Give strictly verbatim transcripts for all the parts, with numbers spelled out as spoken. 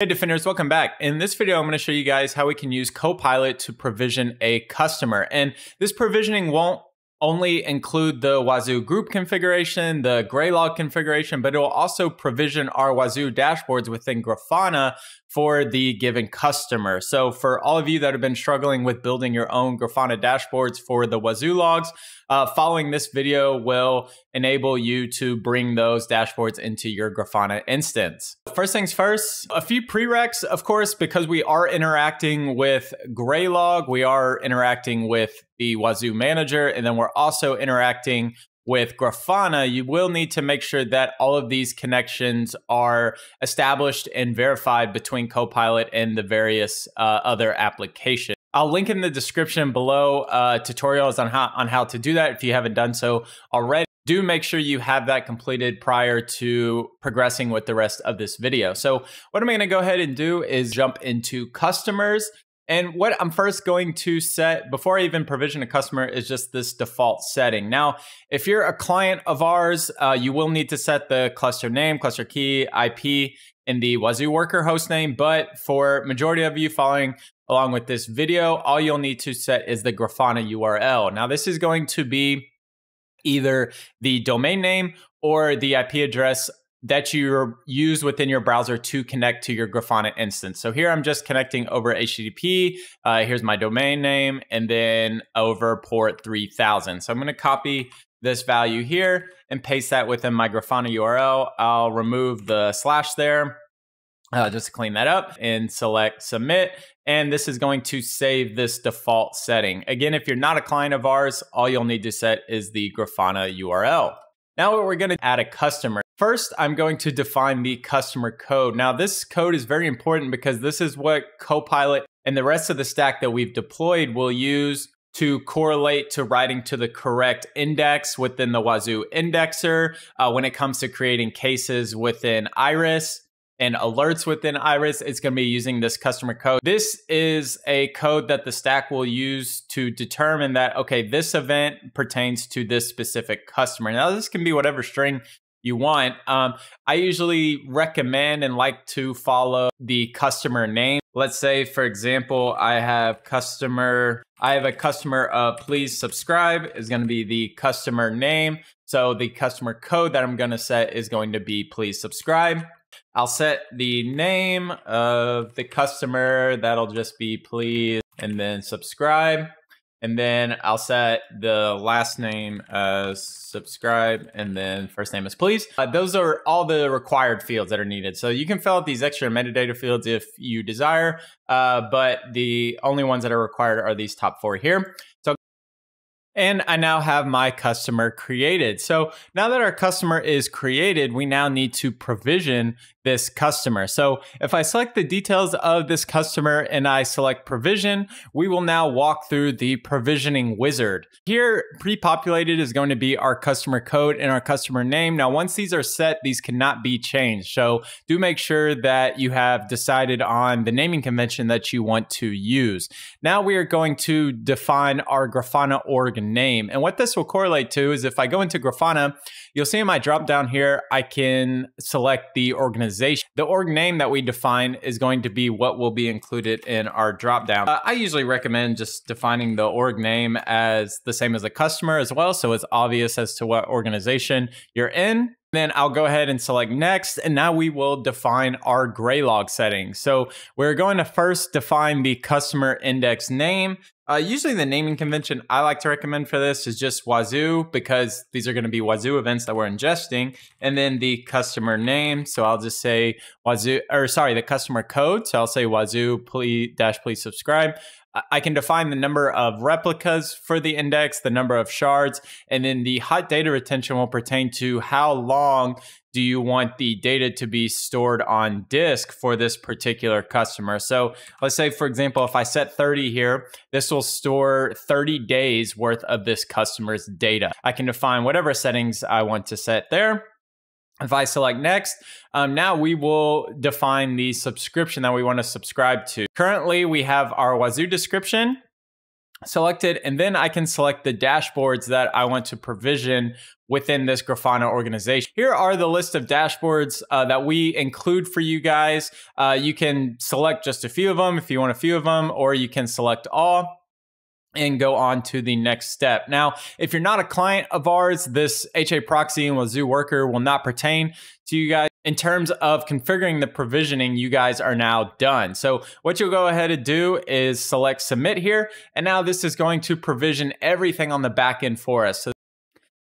Hey defenders, welcome back. In this video, I'm going to show you guys how we can use Copilot to provision a customer. And this provisioning won't only include the Wazuh group configuration, the Graylog configuration, but it will also provision our Wazuh dashboards within Grafana for the given customer. So for all of you that have been struggling with building your own Grafana dashboards for the Wazuh logs, uh, following this video will enable you to bring those dashboards into your Grafana instance. First things first, a few prereqs, of course, because we are interacting with Graylog, we are interacting with the Wazuh manager, and then we're also interacting with Grafana. You will need to make sure that all of these connections are established and verified between Copilot and the various uh, other applications. I'll link in the description below uh, tutorials on how, on how to do that if you haven't done so already. Do make sure you have that completed prior to progressing with the rest of this video. So what I'm gonna go ahead and do is jump into customers. And what I'm first going to set before I even provision a customer is just this default setting. Now, if you're a client of ours, uh, you will need to set the cluster name, cluster key, I P, and the Wazuh worker hostname. But for majority of you following along with this video, all you'll need to set is the Grafana U R L. Now, this is going to be either the domain name or the I P address that you use within your browser to connect to your Grafana instance. So here I'm just connecting over H T T P. Uh, here's my domain name and then over port three thousand. So I'm gonna copy this value here and paste that within my Grafana U R L. I'll remove the slash there uh, just to clean that up and select submit. And this is going to save this default setting. Again, if you're not a client of ours, all you'll need to set is the Grafana U R L. Now what we're gonna add a customer. First, I'm going to define the customer code. Now, this code is very important because this is what Copilot and the rest of the stack that we've deployed will use to correlate to writing to the correct index within the Wazuh indexer uh, when it comes to creating cases within Iris and alerts within Iris. It's gonna be using this customer code. This is a code that the stack will use to determine that, okay, this event pertains to this specific customer. Now, this can be whatever string you want. Um, I usually recommend and like to follow the customer name. Let's say, for example, I have customer, I have a customer of please subscribe is going to be the customer name. So the customer code that I'm going to set is going to be please subscribe. I'll set the name of the customer. That'll just be please and then subscribe. And then I'll set the last name as subscribe and then first name is please. Uh, those are all the required fields that are needed. So you can fill out these extra metadata fields if you desire, uh, but the only ones that are required are these top four here. So, and I now have my customer created. So now that our customer is created, we now need to provision this customer. So if I select the details of this customer and I select provision, we will now walk through the provisioning wizard. Here, pre-populated is going to be our customer code and our customer name. Now, once these are set, these cannot be changed. So do make sure that you have decided on the naming convention that you want to use. Now we are going to define our Grafana org name. And what this will correlate to is if I go into Grafana, you'll see in my drop down here, I can select the organization. The org name that we define is going to be what will be included in our drop down. Uh, I usually recommend just defining the org name as the same as the customer as well, so it's obvious as to what organization you're in. Then I'll go ahead and select next, and now we will define our Graylog settings. So we're going to first define the customer index name. Uh, usually the naming convention I like to recommend for this is just Wazuh, because these are gonna be Wazuh events that we're ingesting, and then the customer name. So I'll just say Wazuh, or sorry, the customer code. So I'll say Wazuh, please, dash, please subscribe. I can define the number of replicas for the index, the number of shards, and then the hot data retention will pertain to how long do you want the data to be stored on disk for this particular customer. So let's say, for example, if I set thirty here, this will store thirty days worth of this customer's data. I can define whatever settings I want to set there. If I select next, um, now we will define the subscription that we want to subscribe to. Currently, we have our Wazuh description, selected, and then I can select the dashboards that I want to provision within this Grafana organization. Here are the list of dashboards uh, that we include for you guys. Uh, you can select just a few of them if you want a few of them, or you can select all and go on to the next step. Now, if you're not a client of ours, this HAProxy and Wazuh worker will not pertain to you guys. In terms of configuring the provisioning, you guys are now done. So what you'll go ahead and do is select submit here. And now this is going to provision everything on the back end for us. So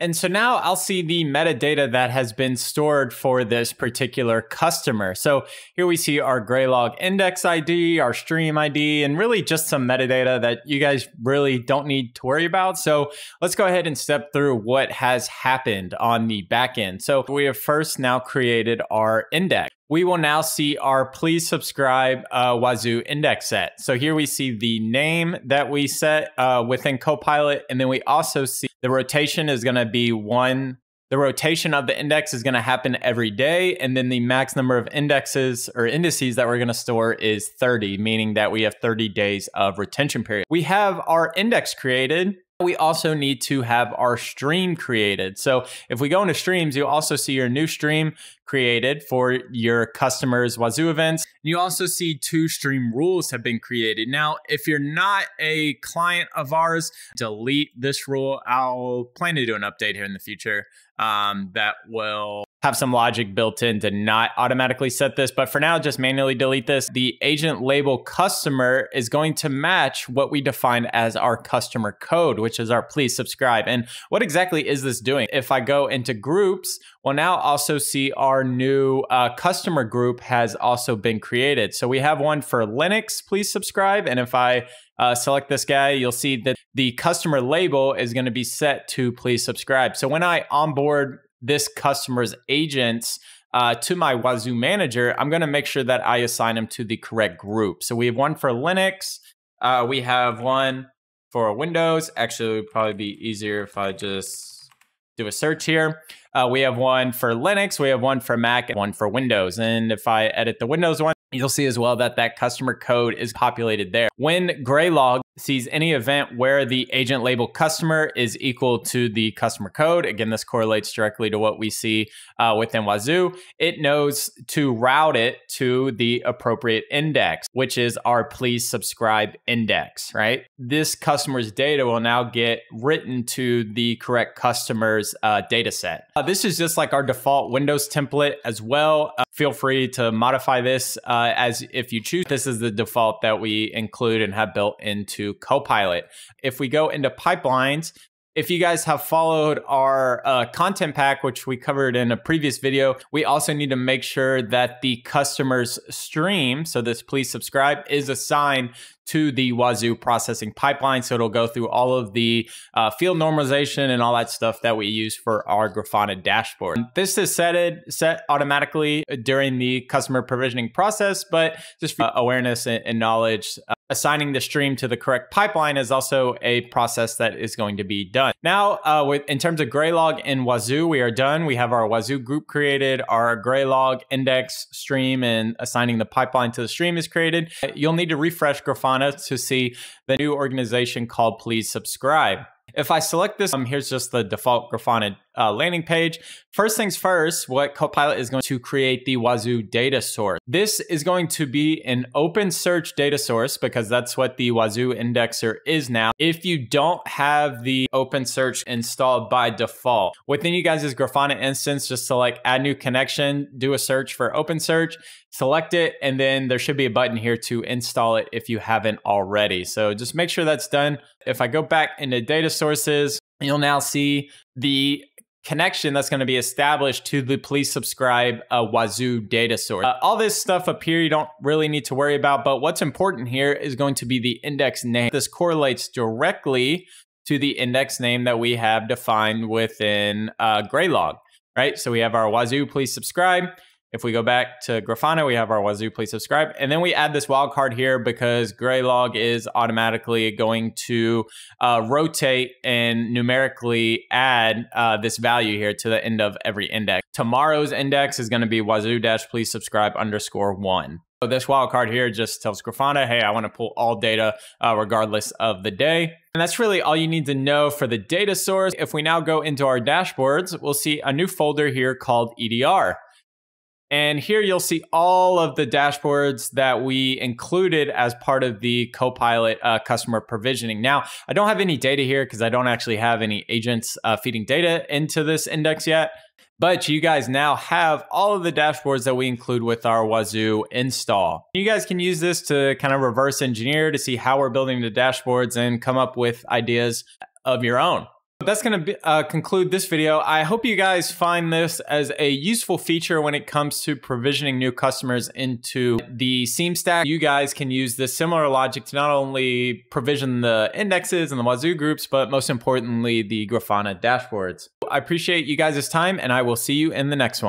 And so now I'll see the metadata that has been stored for this particular customer. So here we see our Graylog index I D, our stream I D, and really just some metadata that you guys really don't need to worry about. So let's go ahead and step through what has happened on the back end. So we have first now created our index. We will now see our please subscribe uh, Wazuh index set. So here we see the name that we set uh, within Copilot, and then we also see the rotation is going to be one. The rotation of the index is going to happen every day, and then the max number of indexes or indices that we're going to store is thirty, meaning that we have thirty days of retention period. We have our index created. We also need to have our stream created. So if we go into streams, you'll also see your new stream created for your customers' Wazuh events. You also see two stream rules have been created. Now, if you're not a client of ours, delete this rule. I'll plan to do an update here in the future um, that will have some logic built in to not automatically set this, but for now, just manually delete this. The agent label customer is going to match what we define as our customer code, which is our please subscribe. And what exactly is this doing? If I go into groups, we'll now also see our new uh, customer group has also been created. So we have one for Linux, please subscribe. And if I Uh, select this guy, you'll see that the customer label is going to be set to please subscribe. So when I onboard this customer's agents uh, to my Wazuh manager, I'm going to make sure that I assign them to the correct group. So we have one for Linux. Uh, we have one for Windows. Actually, it would probably be easier if I just do a search here. Uh, we have one for Linux, we have one for Mac, and one for Windows. And if I edit the Windows one, you'll see as well that that customer code is populated there. When Graylog sees any event where the agent label customer is equal to the customer code, again, this correlates directly to what we see uh, within Wazuh, it knows to route it to the appropriate index, which is our please subscribe index, right? This customer's data will now get written to the correct customer's uh, data set. Uh, this is just like our default Windows template as well. Uh, feel free to modify this uh, as if you choose. This is the default that we include and have built into Copilot. If we go into pipelines, if you guys have followed our uh, content pack, which we covered in a previous video, we also need to make sure that the customer's stream, so this please subscribe, is assigned to the Wazuh processing pipeline. So it'll go through all of the uh, field normalization and all that stuff that we use for our Grafana dashboard. This is set, it, set automatically during the customer provisioning process, but just for awareness and, and knowledge, uh, assigning the stream to the correct pipeline is also a process that is going to be done. Now, uh, with, in terms of Graylog and Wazuh, we are done. We have our Wazuh group created, our Graylog index stream, and assigning the pipeline to the stream is created. You'll need to refresh Grafana to see the new organization called Please Subscribe. If I select this, um, here's just the default Grafana uh, landing page. First things first, what Copilot is going to create the Wazuh data source. This is going to be an OpenSearch data source because that's what the Wazuh indexer is now. If you don't have the OpenSearch installed by default, within you guys' Grafana instance, just select add new connection, do a search for OpenSearch, select it, and then there should be a button here to install it if you haven't already. So just make sure that's done. If I go back into data sources, you'll now see the connection that's going to be established to the please subscribe uh, Wazuh data source. Uh, all this stuff up here you don't really need to worry about, but what's important here is going to be the index name. This correlates directly to the index name that we have defined within uh, Graylog, right? So we have our Wazuh please subscribe. If we go back to Grafana, we have our Wazuh please subscribe. And then we add this wildcard here because Graylog is automatically going to uh, rotate and numerically add uh, this value here to the end of every index. Tomorrow's index is going to be Wazuh dash please subscribe underscore one. So this wildcard here just tells Grafana, hey, I want to pull all data uh, regardless of the day. And that's really all you need to know for the data source. If we now go into our dashboards, we'll see a new folder here called E D R. And here you'll see all of the dashboards that we included as part of the Copilot uh, customer provisioning. Now, I don't have any data here because I don't actually have any agents uh, feeding data into this index yet. But you guys now have all of the dashboards that we include with our Wazuh install. You guys can use this to kind of reverse engineer to see how we're building the dashboards and come up with ideas of your own. But that's going to uh, conclude this video. I hope you guys find this as a useful feature when it comes to provisioning new customers into the Seam Stack. You guys can use this similar logic to not only provision the indexes and the Wazuh groups, but most importantly, the Grafana dashboards. I appreciate you guys' time, and I will see you in the next one.